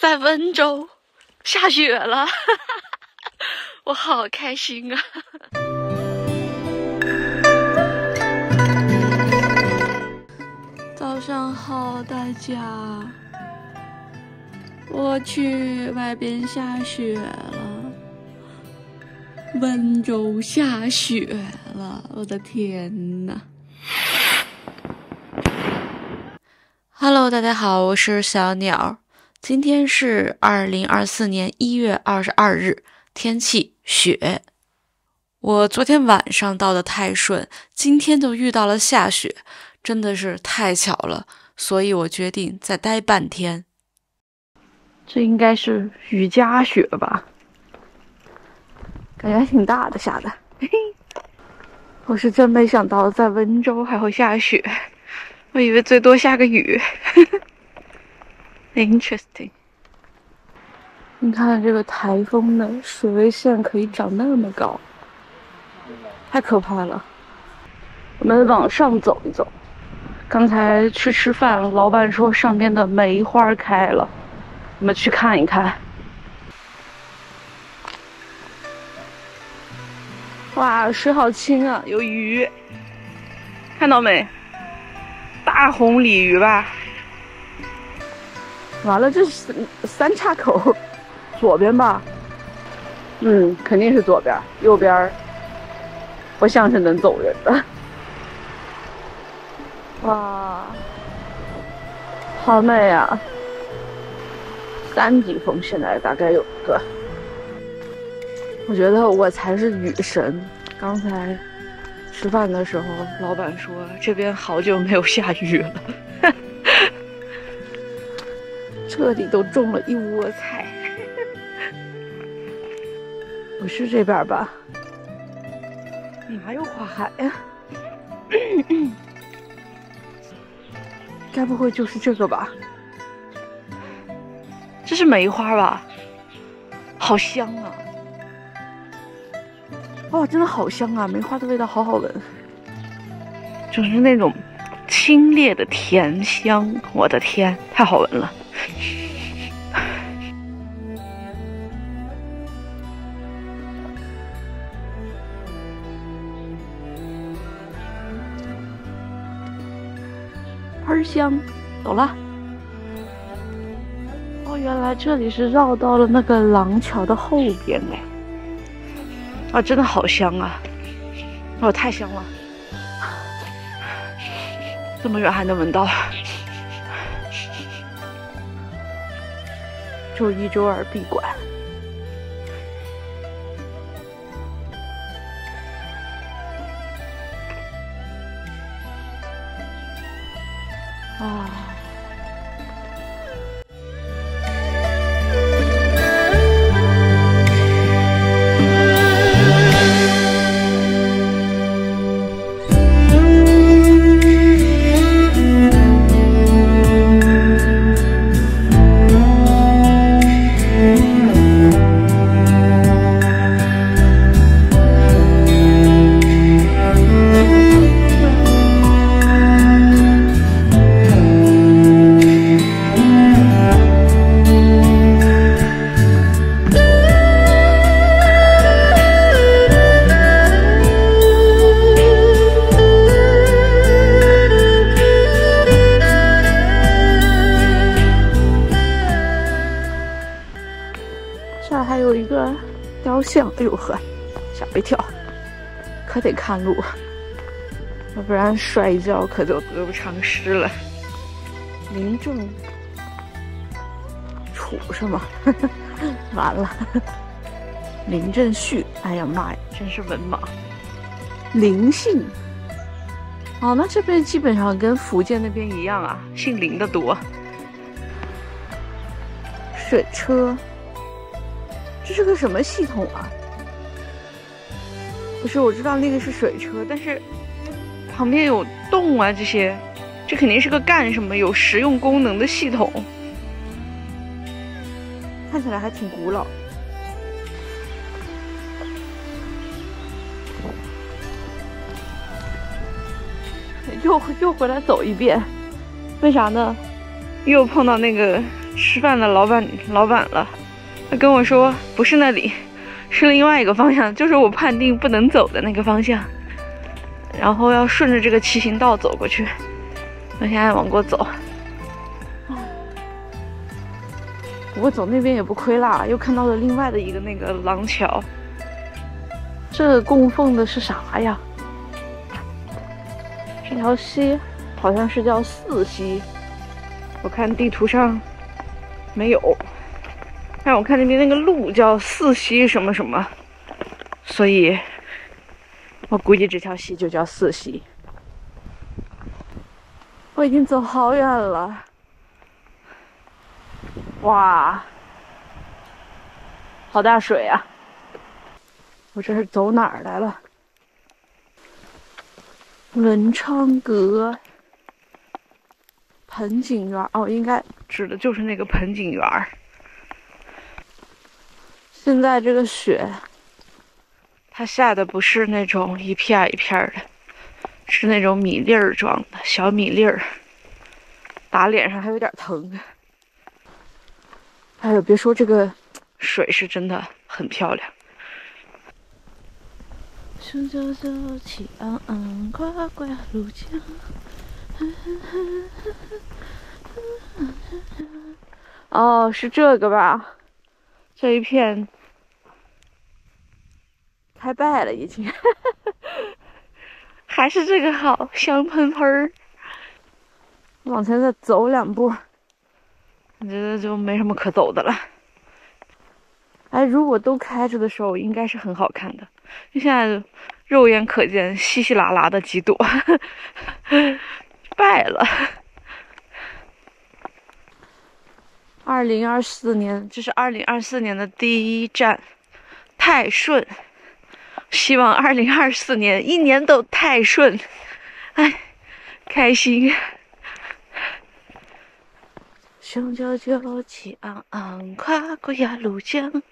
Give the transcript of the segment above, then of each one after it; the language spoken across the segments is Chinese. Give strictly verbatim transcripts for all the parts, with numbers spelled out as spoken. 在温州下雪了，我好开心啊！早上好，大家。我去，外边下雪了，温州下雪了，我的天呐！ Hello， 大家好，我是小鸟。今天是二零二四年一月二十二日，天气雪。我昨天晚上到的泰顺，今天就遇到了下雪，真的是太巧了，所以我决定再待半天。这应该是雨夹雪吧？感觉还挺大的，下的。嘿嘿，我是真没想到在温州还会下雪。 我以为最多下个雨，interesting。你看看这个台风的水位线可以长那么高，太可怕了。我们往上走一走。刚才去吃饭，老板说上边的梅花开了，我们去看一看。哇，水好清啊，有鱼，看到没？ 大红鲤鱼吧，完了，这是三岔口，左边吧，嗯，肯定是左边，右边不像是能走人的。哇，好美啊！三级风现在大概有个，我觉得我才是雨神，刚才。 吃饭的时候，老板说这边好久没有下雨了，这里都种了一窝菜。不是这边吧？哪有花海呀？该不会就是这个吧？这是梅花吧？好香啊！ 哇，真的好香啊！梅花的味道好好闻，就是那种清冽的甜香。我的天，太好闻了！喷香，走了。哦，原来这里是绕到了那个廊桥的后边哎。 啊，真的好香啊！哦，太香了，这么远还能闻到。周一、周二闭馆。啊。 像，哎呦呵，吓我一跳！可得看路，要不然摔一跤可就得不偿失了。民政处是吗？完了，林振旭，哎呀妈呀，真是文盲。林姓，哦，那这边基本上跟福建那边一样啊，姓林的多。水车。 这是个什么系统啊？不是，我知道那个是水车，但是旁边有洞啊，这些，这肯定是个干什么有实用功能的系统。看起来还挺古老。又又回来走一遍，为啥呢？又碰到那个吃饭的老板老板了，他跟我说不是那里，是另外一个方向，就是我判定不能走的那个方向，然后要顺着这个骑行道走过去。我现在往过走，不过走那边也不亏啦，又看到了另外的一个那个廊桥。这供奉的是啥呀？这条溪好像是叫四溪，我看地图上没有，但我看那边那个路叫四溪什么什么，所以我估计这条溪就叫四溪。我已经走好远了，哇，好大水啊！我这是走哪儿来了？文昌阁盆景园哦，应该指的就是那个盆景园。现在这个雪，它下的不是那种一片一片的，是那种米粒儿状的小米粒儿，打脸上还有点疼。哎呦，别说这个水是真的很漂亮。雄赳赳气昂昂，呱呱怒江。哦，是这个吧？这一片开败了，已经。还是这个好，香喷喷儿。往前再走两步，我觉得就没什么可走的了。哎，如果都开着的时候，应该是很好看的。就现在肉眼可见稀稀拉拉的几朵败了。二零二四年，这是二零二四年的第一站，泰顺。希望二零二四年一年都泰顺，哎，开心。雄赳赳气昂昂，跨过鸭绿江。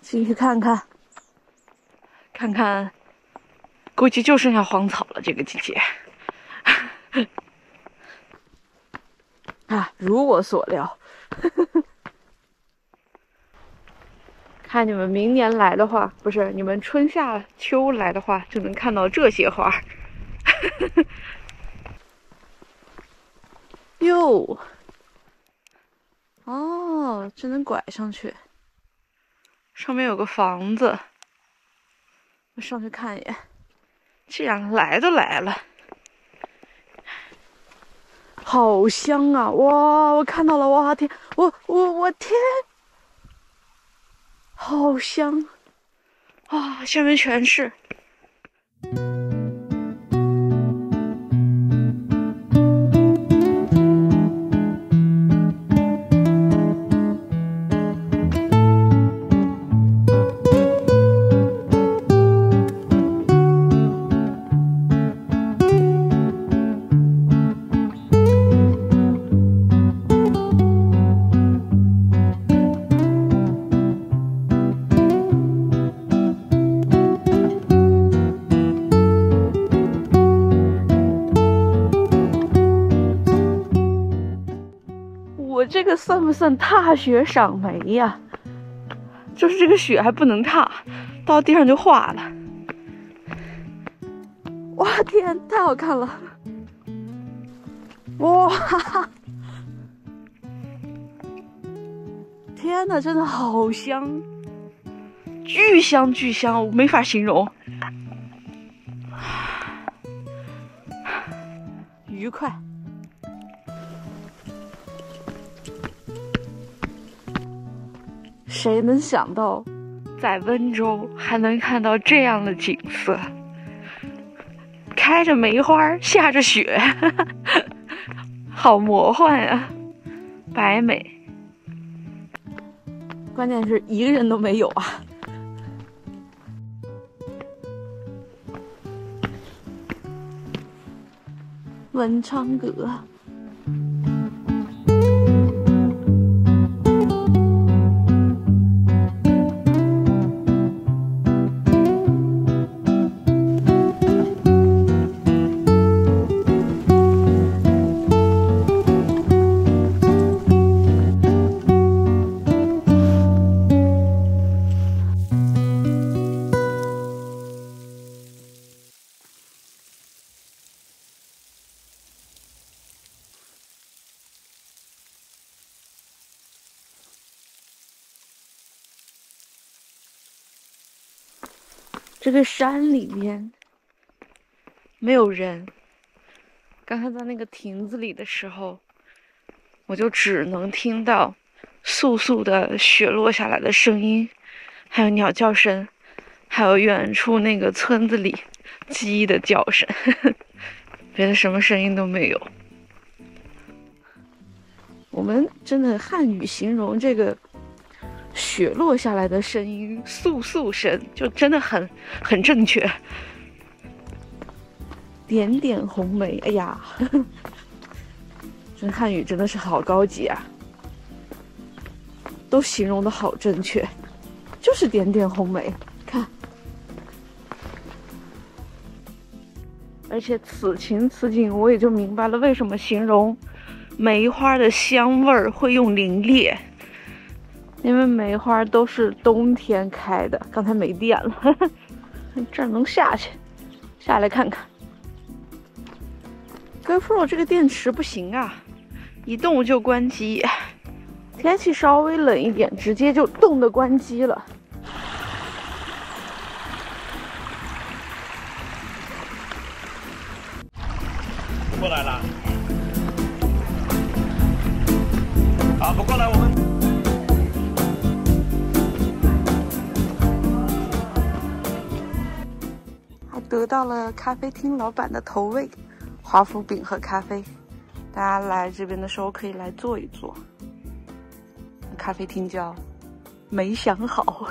进去看看，看看，估计就剩下荒草了。这个季节，啊，如我所料。看你们明年来的话，不是你们春夏秋来的话，就能看到这些花。哟，哦，这能拐上去。上面有个房子，我上去看一眼。既然来都来了，好香啊！哇，我看到了！哇天，我我我天，好香啊！下面全是。这个算不算踏雪赏梅呀？就是这个雪还不能踏，到地上就化了。哇天，太好看了！哇，哈哈，天哪，真的好香，巨香巨香，我没法形容。愉快。谁能想到，在温州还能看到这样的景色？开着梅花，下着雪，呵呵，好魔幻啊！白美，关键是一个人都没有啊！文昌阁。这个山里面没有人。刚才在那个亭子里的时候，我就只能听到簌簌的雪落下来的声音，还有鸟叫声，还有远处那个村子里鸡的叫声，呵呵，别的什么声音都没有。我们真的汉语形容这个雪落下来的声音，簌簌声，就真的很很正确。点点红梅，哎呀，呵呵，这汉语真的是好高级啊，都形容的好正确，就是点点红梅，看。而且此情此景，我也就明白了为什么形容梅花的香味儿会用凛冽。因为梅花都是冬天开的，刚才没电了，呵呵，这儿能下去，下来看看。GoPro 这个电池不行啊，一动就关机。天气稍微冷一点，直接就冻得关机了。不过来了，啊，不过来我们。得到了咖啡厅老板的投喂，华夫饼和咖啡。大家来这边的时候可以来坐一坐。咖啡厅叫“没想好”。